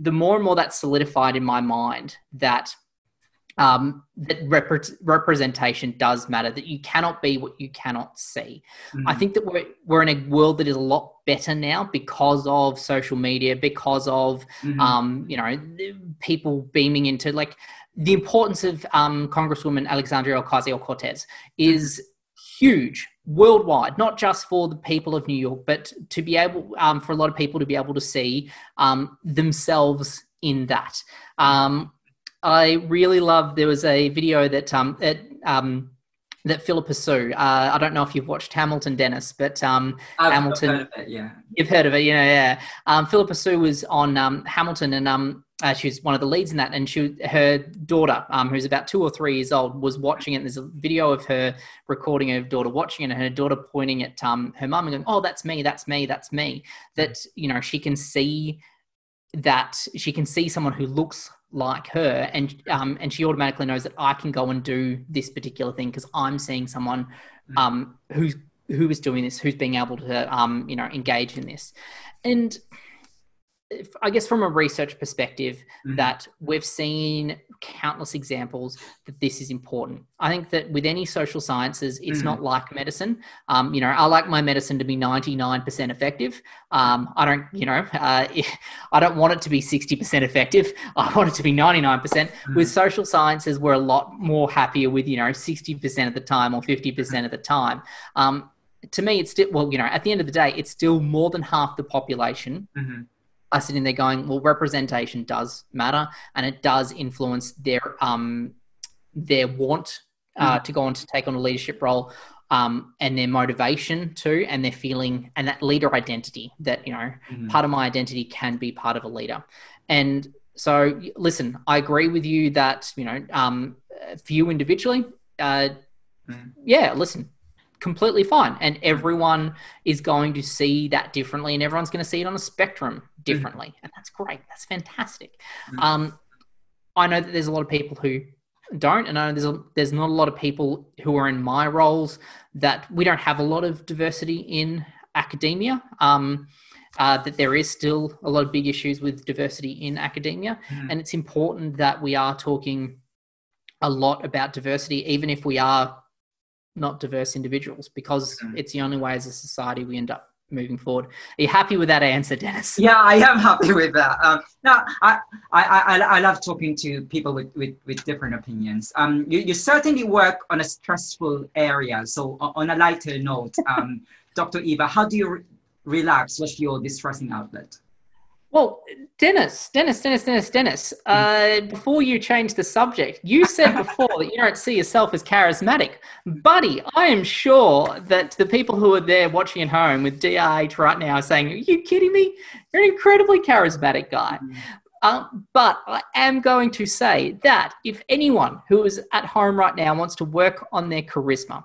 the more and more that's solidified in my mind that representation does matter, that you cannot be what you cannot see. I think that we're in a world that is a lot better now because of social media, because of, people beaming into, like, the importance of Congresswoman Alexandria Ocasio-Cortez is huge worldwide, not just for the people of New York, but to be able, for a lot of people to be able to see themselves in that. I really love, there was a video that that Philippa Sue, I don't know if you've watched Hamilton, Dennis, but Hamilton. I've heard of it, yeah. You've heard of it, you know, yeah. Philippa Sue was on Hamilton, and she was one of the leads in that, and her daughter, who's about 2 or 3 years old, was watching it. And there's a video of her recording her daughter watching it, and her daughter pointing at her mum and going, "Oh, that's me, that's me, that's me." That, you know, she can see that, she can see someone who looks like her, and she automatically knows that I can go and do this particular thing because I'm seeing someone who is doing this, who's being able to you know, engage in this. And I guess from a research perspective, that we've seen countless examples that this is important. I think that with any social sciences, it's not like medicine. You know, I like my medicine to be 99% effective. I don't, you know, I don't want it to be 60% effective. I want it to be 99%. With social sciences, we're a lot more happier with, you know, 60% of the time or 50% of the time. To me, it's still, well, you know, at the end of the day, it's still more than half the population are sitting there going, well, representation does matter, and it does influence their want to go on to take on a leadership role, and their motivation too, and their feeling, and that leader identity that, you know, part of my identity can be part of a leader. And so, listen, I agree with you that, you know, for you individually, yeah, listen, completely fine. And everyone is going to see that differently, and everyone's going to see it on a spectrum differently. And that's great. That's fantastic. I know that there's a lot of people who don't, and I know there's not a lot of people who are in my roles that we don't have a lot of diversity in academia, that there is still a lot of big issues with diversity in academia. And it's important that we are talking a lot about diversity, even if we are not diverse individuals, because it's the only way as a society we end up moving forward. Are you happy with that answer, Dennis? Yeah, I am happy with that. No, I love talking to people with different opinions. You certainly work on a stressful area. So on a lighter note, Dr. Eva, how do you relax? What's your distressing outlet? Well, Dennis, before you change the subject, you said before that you don't see yourself as charismatic. Buddy, I am sure that the people who are there watching at home with DRH right now are saying, are you kidding me? You're an incredibly charismatic guy. But I am going to say that if anyone who is at home right now wants to work on their charisma,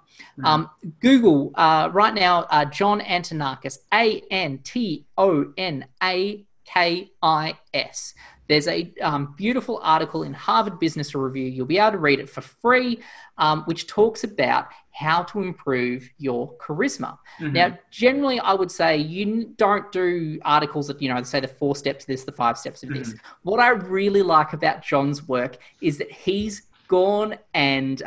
Google right now John Antonakis, A-N-T-O-N-A-K-I-S. There's a beautiful article in Harvard Business Review. You'll be able to read it for free, which talks about how to improve your charisma. Now, generally, I would say you don't do articles that, you know, say the 4 steps of this, the 5 steps of this. What I really like about John's work is that he's gone and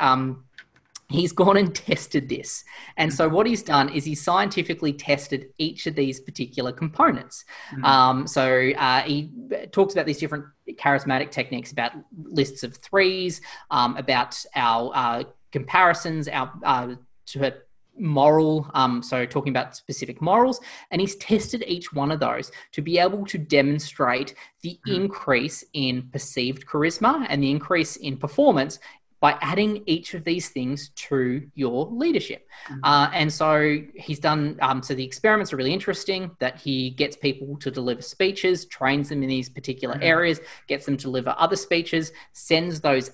tested this. And so what he's done is he scientifically tested each of these particular components. So he talks about these different charismatic techniques, about lists of threes, about our comparisons, our to moral, so talking about specific morals. And he's tested each one of those to be able to demonstrate the increase in perceived charisma and the increase in performance by adding each of these things to your leadership. And so he's done, so the experiments are really interesting, that he gets people to deliver speeches, trains them in these particular areas, gets them to deliver other speeches, sends those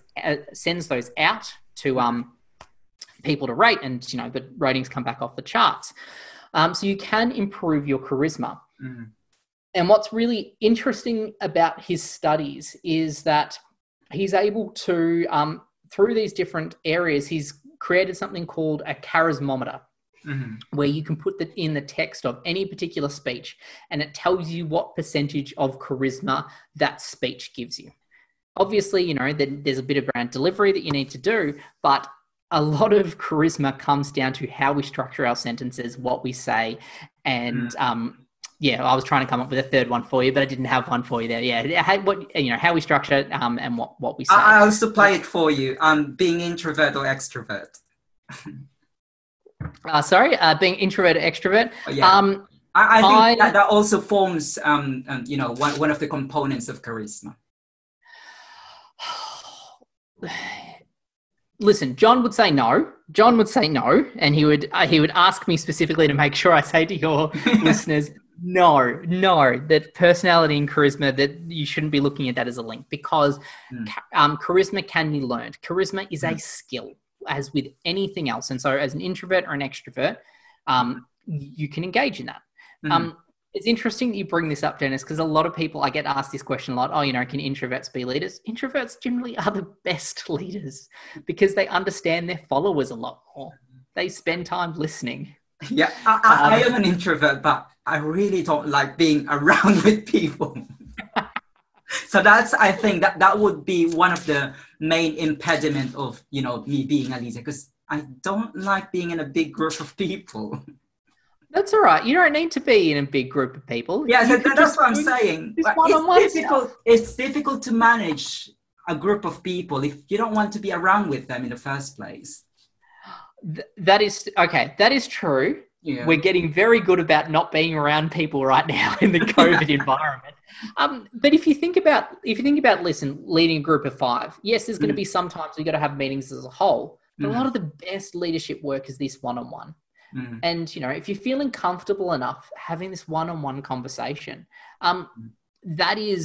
out to people to rate, and, you know, the ratings come back off the charts. So you can improve your charisma. And what's really interesting about his studies is that he's able to, through these different areas, he's created something called a charismometer, where you can put that in the text of any particular speech, and it tells you what percentage of charisma that speech gives you. Obviously, you know, there's a bit of brand delivery that you need to do, but a lot of charisma comes down to how we structure our sentences, what we say, and yeah, I was trying to come up with a third one for you, but I didn't have one for you there. Yeah, how we structure it, and what we say. I'll supply it for you. Being introvert or extrovert. Being introvert or extrovert. Oh, yeah. I think that also forms, you know, one of the components of charisma. listen, John would say no. John would say no, and he would ask me specifically to make sure I say to your listeners, no, that personality and charisma, that you shouldn't be looking at that as a link, because charisma can be learned. Charisma is a skill, as with anything else. And so as an introvert or an extrovert, you can engage in that. It's interesting that you bring this up, Dennis, because a lot of people, I get asked this question a lot. Oh, you know, can introverts be leaders? Introverts generally are the best leaders because they understand their followers a lot more. They spend time listening. Yeah, I am an introvert, but I really don't like being around with people. So that's, I think that would be one of the main impediment of, you know, me being a leader, because I don't like being in a big group of people. That's all right. You don't need to be in a big group of people. Yeah, that's what I'm saying. It's difficult to manage a group of people if you don't want to be around with them in the first place. That is, okay, that is true. Yeah. We're getting very good about not being around people right now in the COVID environment. But if you think about, listen, leading a group of five, yes, there's going to be sometimes you've got to have meetings as a whole, but a lot of the best leadership work is this one-on-one. And, you know, if you're feeling comfortable enough having this one-on-one conversation, that's going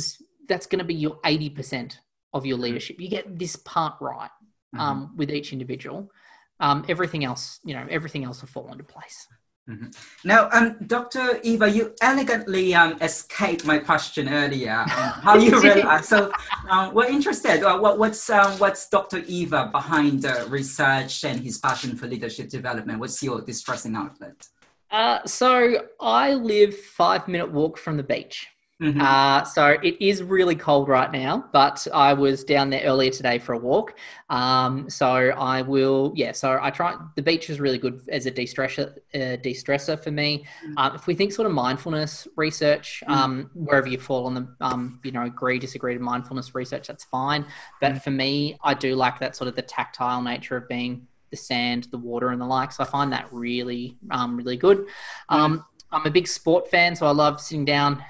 to be your 80% of your leadership. You get this part right with each individual. Everything else will fall into place. Now, Dr. Eva, you elegantly escaped my question earlier. How you realize? So we're interested. What's Dr. Eva behind research and his passion for leadership development? What's your distressing outlet? So I live 5-minute walk from the beach. So it is really cold right now, but I was down there earlier today for a walk. The beach is really good as a de-stressor for me. If we think sort of mindfulness resech, wherever you fall on the, agree, disagree to mindfulness research, that's fine. But for me, I do like that sort of the tactile nature of being the sand, the water and the like. So I find that really, really good. I'm a big sport fan, so I love sitting down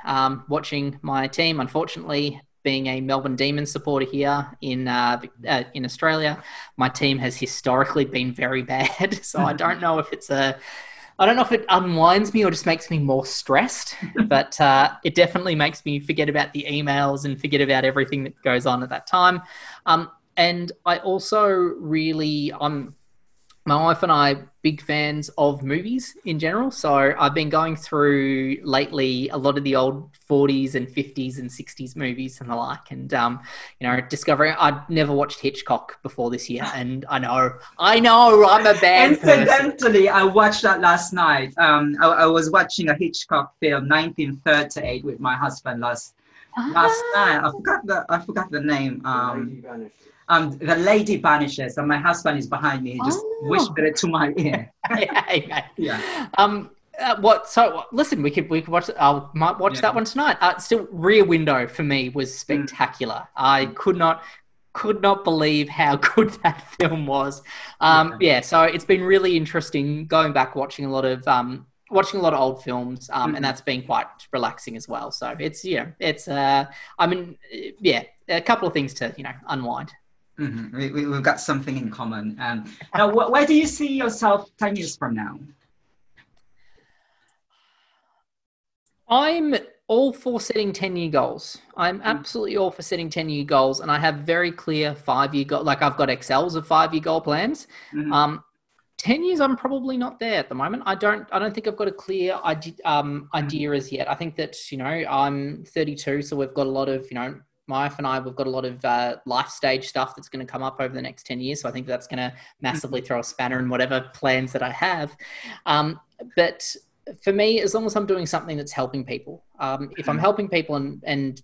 watching my team. Unfortunately, being a Melbourne Demons supporter here in Australia, my team has historically been very bad. So I don't know if it unwinds me or just makes me more stressed, but it definitely makes me forget about the emails and forget about everything that goes on at that time. And I also really my wife and I, big fans of movies in general. So I've been going through lately a lot of the old 40s and 50s and 60s movies and the like. And, discovering I'd never watched Hitchcock before this year. And I know I'm a bad person. Incidentally, I watched that last night. I was watching a Hitchcock film, 1938, with my husband last night. I forgot the name. The Lady Vanishes, and my husband is behind me. He just whispered it to my ear. Yeah. Listen, we could watch. I might watch that one tonight. Still, Rear Window for me was spectacular. I could not believe how good that film was. So it's been really interesting going back watching a lot of old films, and that's been quite relaxing as well. So a couple of things to unwind. We've got something in common. Now, where do you see yourself 10 years from now? I'm all for setting 10-year goals. I'm absolutely all for setting 10-year goals, and I have very clear 5-year goals. Like, I've got Excels of 5-year goal plans. 10 years, I'm probably not there at the moment. I don't think I've got a clear idea as yet. I think that, I'm 32, so we've got a lot of, my wife and I, we've got a lot of life stage stuff that's going to come up over the next 10 years. So I think that's going to massively throw a spanner in whatever plans that I have. But for me, as long as I'm doing something that's helping people, if I'm helping people and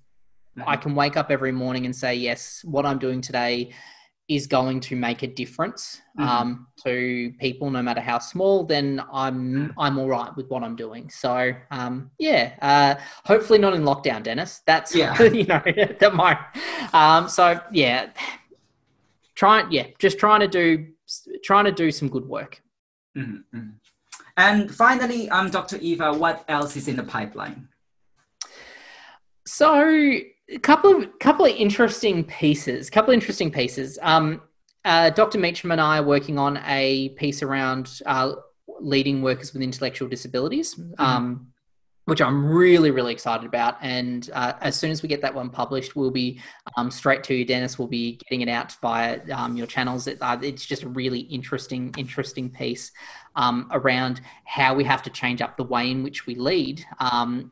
I can wake up every morning and say, yes, what I'm doing today is going to make a difference to people, no matter how small, then I'm all right with what I'm doing. So hopefully not in lockdown, Dennis. That's that might. Trying to do some good work. Mm-hmm. And finally, Dr. Eva, what else is in the pipeline? So A couple of interesting pieces. Dr. Meacham and I are working on a piece around leading workers with intellectual disabilities, which I'm really, really excited about. And as soon as we get that one published, we'll be straight to you, Dennis. We'll be getting it out via your channels. It's just a really interesting piece around how we have to change up the way in which we lead and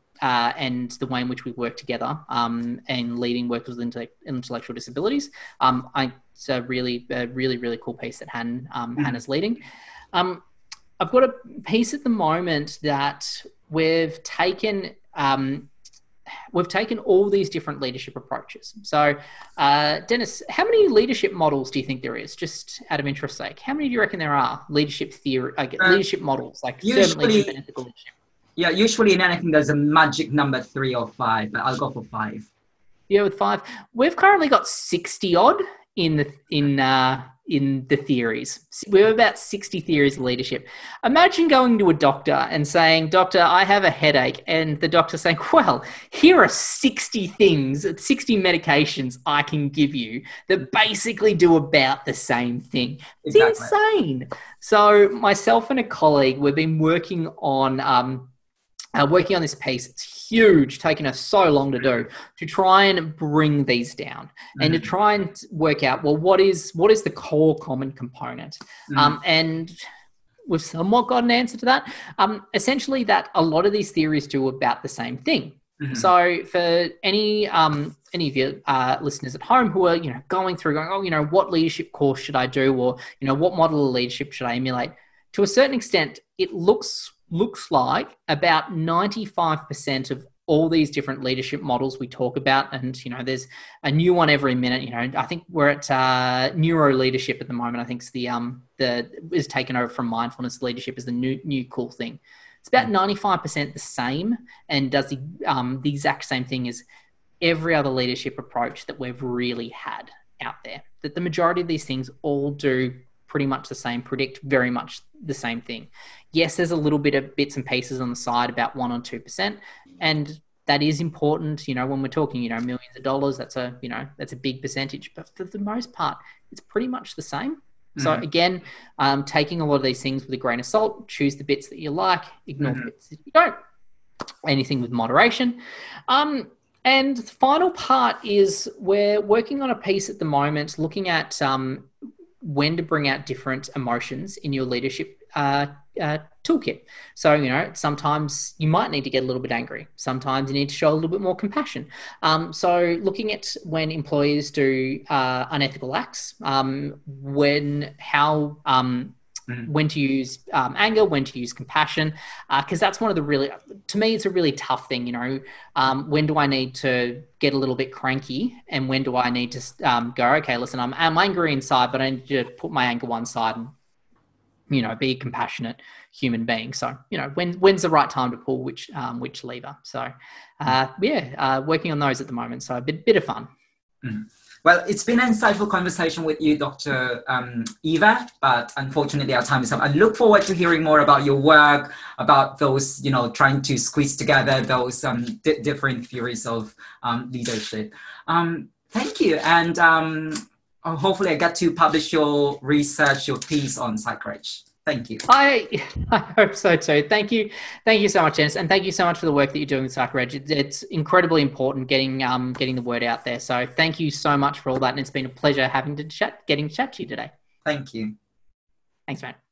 the way in which we work together and leading workers with intellectual disabilities. It's a really cool piece that Hannah's leading. I've got a piece at the moment that we've taken all these different leadership approaches. So, Dennis, how many leadership models do you think there is? Just out of interest sake, how many do you reckon there are? Leadership theory, leadership models, like usually, leadership and ethical leadership. Yeah, usually in anything there's a magic number 3 or 5, but I'll go for 5. Yeah, with 5, we've currently got 60 odd in the theories. We have about 60 theories of leadership. Imagine going to a doctor and saying, "Doctor, I have a headache," and the doctor saying, "Well, here are 60 things, 60 medications I can give you that basically do about the same thing." It's insane. So myself and a colleague, we've been working on this piece. It's huge, taking us so long to do, to try and bring these down and to try and work out, well, what is the core common component? And we've somewhat got an answer to that. Essentially that a lot of these theories do about the same thing. So for any of your listeners at home who are, going, oh, what leadership course should I do? Or, what model of leadership should I emulate? To a certain extent, it looks like about 95% of all these different leadership models we talk about. And, there's a new one every minute. I think we're at neuro leadership at the moment. I think it's is taken over from mindfulness leadership as the new cool thing. It's about 95% the same and does the exact same thing as every other leadership approach that we've really had out there. That the majority of these things all do pretty much the same, predict very much the same thing. Yes, there's a little bit of bits and pieces on the side, about 1 or 2%. And that is important, when we're talking, millions of dollars, that's a big percentage, but for the most part, it's pretty much the same. So again, taking a lot of these things with a grain of salt, choose the bits that you like, ignore the bits that you don't, anything with moderation. And the final part is we're working on a piece at the moment, looking at, when to bring out different emotions in your leadership toolkit. So, sometimes you might need to get a little bit angry. Sometimes you need to show a little bit more compassion. So looking at when employees do unethical acts, when to use anger, when to use compassion, because that's one of the really, to me, it's a really tough thing, when do I need to get a little bit cranky and when do I need to go, okay, listen, I'm angry inside, but I need to put my anger one side and, be a compassionate human being. So, when's the right time to pull which lever? So, working on those at the moment. So a bit of fun. Well, it's been an insightful conversation with you, Dr. Eva, but unfortunately our time is up. I look forward to hearing more about your work, about those, trying to squeeze together those different theories of leadership. Thank you. And hopefully I get to publish your research, your piece on PsychReg. Thank you. I hope so too. Thank you. Thank you so much, Dennis. And thank you so much for the work that you're doing with PsychReg. It's incredibly important getting the word out there. So thank you so much for all that. And it's been a pleasure getting to chat to you today. Thank you. Thanks, man.